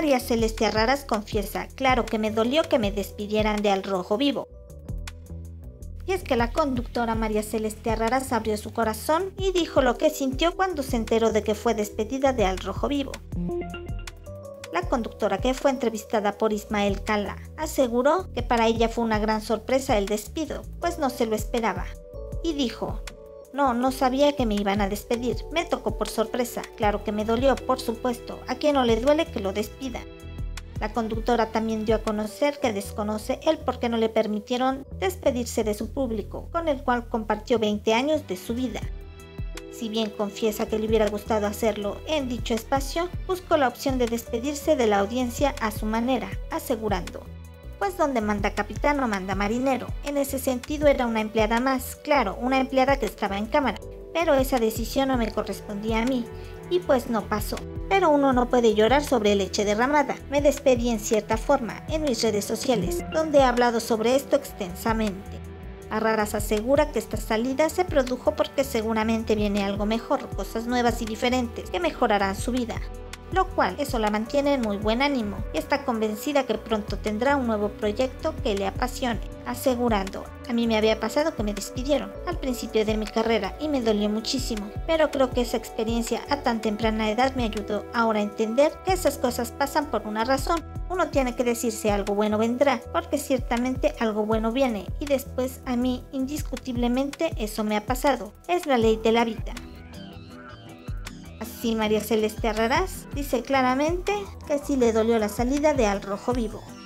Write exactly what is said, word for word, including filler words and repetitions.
María Celeste Arrarás confiesa: claro que me dolió que me despidieran de Al Rojo Vivo. Y es que la conductora María Celeste Arrarás abrió su corazón y dijo lo que sintió cuando se enteró de que fue despedida de Al Rojo Vivo. La conductora, que fue entrevistada por Ismael Cala, aseguró que para ella fue una gran sorpresa el despido, pues no se lo esperaba. Y dijo: no, no sabía que me iban a despedir, me tocó por sorpresa, claro que me dolió, por supuesto, ¿a quién no le duele que lo despidan? La conductora también dio a conocer que desconoce el por qué no le permitieron despedirse de su público, con el cual compartió veinte años de su vida. Si bien confiesa que le hubiera gustado hacerlo en dicho espacio, buscó la opción de despedirse de la audiencia a su manera, asegurando: pues donde manda capitán no manda marinero. En ese sentido era una empleada más, claro, una empleada que estaba en cámara, pero esa decisión no me correspondía a mí, y pues no pasó. Pero uno no puede llorar sobre leche derramada. Me despedí en cierta forma en mis redes sociales, donde he hablado sobre esto extensamente. Arrarás asegura que esta salida se produjo porque seguramente viene algo mejor, cosas nuevas y diferentes que mejorarán su vida, lo cual eso la mantiene en muy buen ánimo, y está convencida que pronto tendrá un nuevo proyecto que le apasione, asegurando: a mí me había pasado que me despidieron al principio de mi carrera y me dolió muchísimo, pero creo que esa experiencia a tan temprana edad me ayudó ahora a entender que esas cosas pasan por una razón. Uno tiene que decirse: algo bueno vendrá, porque ciertamente algo bueno viene, y después a mí indiscutiblemente eso me ha pasado, es la ley de la vida. Así María Celeste Arrarás dice claramente que sí le dolió la salida de Al Rojo Vivo.